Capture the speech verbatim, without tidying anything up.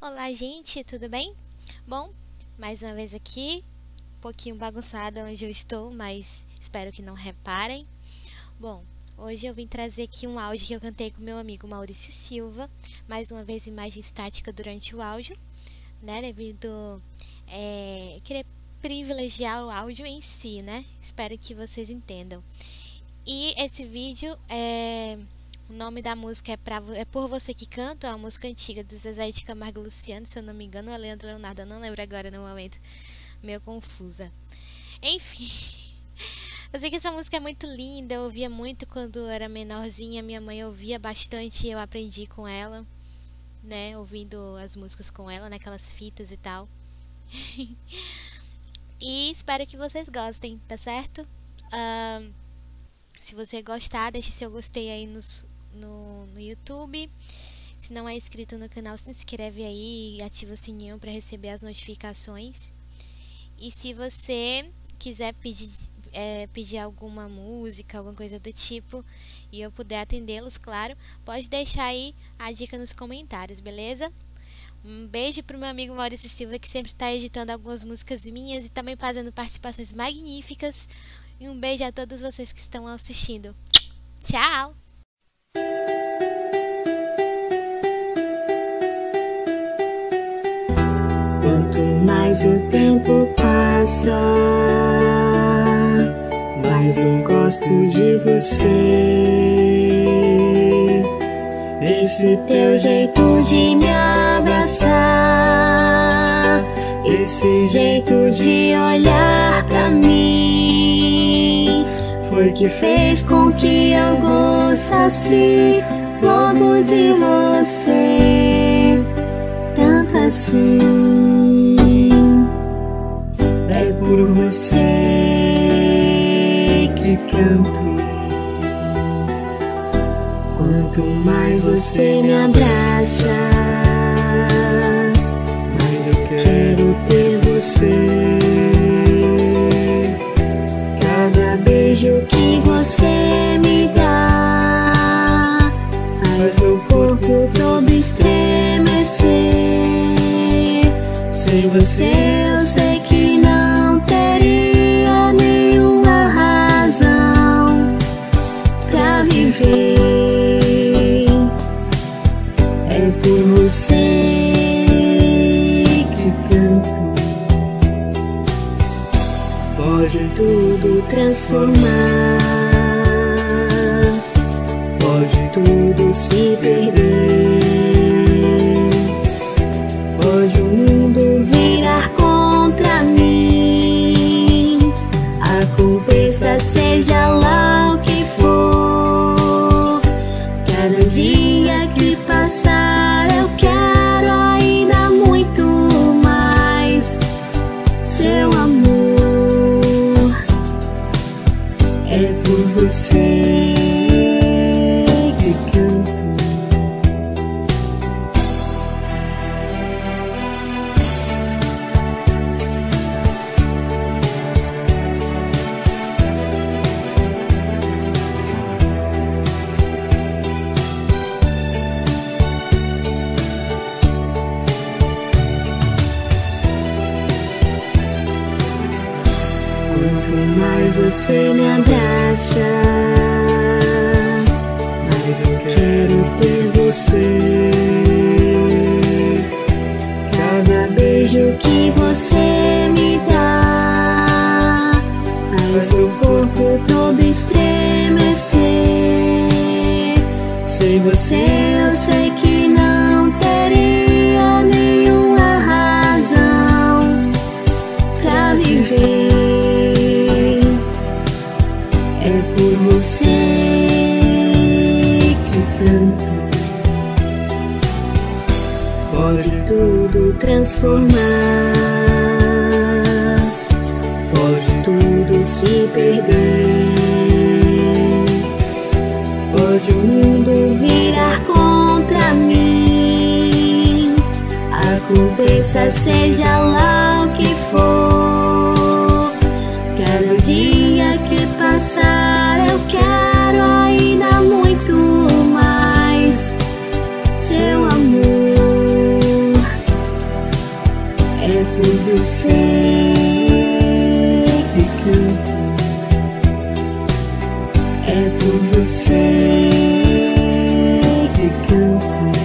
Olá, gente, tudo bem? Bom, mais uma vez aqui, um pouquinho bagunçada onde eu estou, mas espero que não reparem. Bom, hoje eu vim trazer aqui um áudio que eu cantei com meu amigo Maurício Silva, mais uma vez imagem estática durante o áudio, né, devido é, querer privilegiar o áudio em si, né, espero que vocês entendam. E esse vídeo, é, o nome da música é, pra, é Por Você Que Canto, é uma música antiga do Zezé de Camargo e Luciano, se eu não me engano, é Leandro e Leonardo, eu não lembro agora no momento, meio confusa. Enfim... Eu sei que essa música é muito linda, eu ouvia muito quando eu era menorzinha, minha mãe ouvia bastante e eu aprendi com ela, né, ouvindo as músicas com ela, naquelas fitas e tal. E espero que vocês gostem, tá certo? Uh, se você gostar, deixe seu gostei aí nos, no, no YouTube. Se não é inscrito no canal, se inscreve aí e ativa o sininho para receber as notificações. E se você quiser pedir... É, pedir alguma música, alguma coisa do tipo, e eu puder atendê-los, claro, pode deixar aí a dica nos comentários, beleza? Um beijo pro meu amigo Maurício Silva, que sempre tá editando algumas músicas minhas e também fazendo participações magníficas. E um beijo a todos vocês que estão assistindo. Tchau! Quanto mais o tempo passa, mas não gosto de você. Esse teu jeito de me abraçar, esse jeito de olhar pra mim, foi que fez com que eu gostasse logo de você, tanto assim. É por você que canto. Quanto mais você me abraça, mais eu quero ter você. Cada beijo que você me dá faz o corpo todo estremecer. Sem você eu sei que não teria nenhum viver. É por você que canto. Pode tudo transformar, pode tudo se perder, pode o mundo virar contra mim. Aconteça, seja lá o que for, cada dia que passar eu quero ainda muito mais seu amor. É por você que canto. Quanto mais você me abraça, mais eu quero ter você. Cada beijo que você me dá faz o corpo todo estremecer. Sem você eu sei que não teria nenhuma razão pra viver. Você que canto. Pode tudo transformar, pode tudo se perder, pode o mundo virar contra mim. Aconteça, seja lá o que for, cada dia que passar eu quero ainda muito mais seu amor. Por você que canto, é por você que canto.